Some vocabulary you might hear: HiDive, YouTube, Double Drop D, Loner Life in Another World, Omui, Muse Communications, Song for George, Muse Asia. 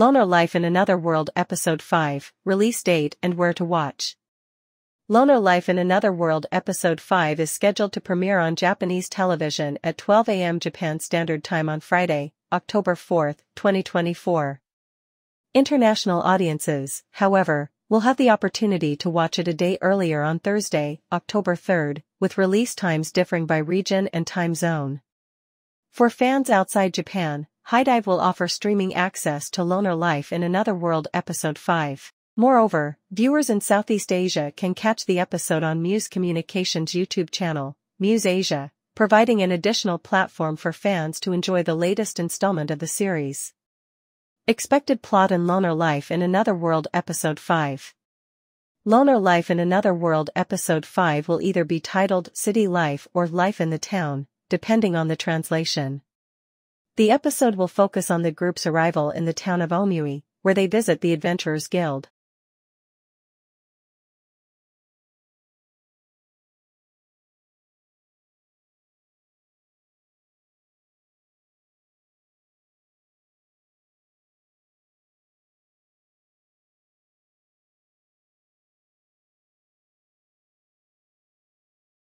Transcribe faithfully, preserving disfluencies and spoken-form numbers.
Loner Life in Another World Episode five, Release Date and Where to Watch. Loner Life in Another World Episode five is scheduled to premiere on Japanese television at twelve a m Japan Standard Time on Friday, October fourth, twenty twenty-four. International audiences, however, will have the opportunity to watch it a day earlier on Thursday, October third, with release times differing by region and time zone. For fans outside Japan, HiDive will offer streaming access to Loner Life in Another World Episode five. Moreover, viewers in Southeast Asia can catch the episode on Muse Communications' YouTube channel, Muse Asia, providing an additional platform for fans to enjoy the latest installment of the series. Expected plot in Loner Life in Another World Episode five. Loner Life in Another World Episode five will either be titled City Life or Life in the Town, depending on the translation. The episode will focus on the group's arrival in the town of Omui, where they visit the Adventurers Guild.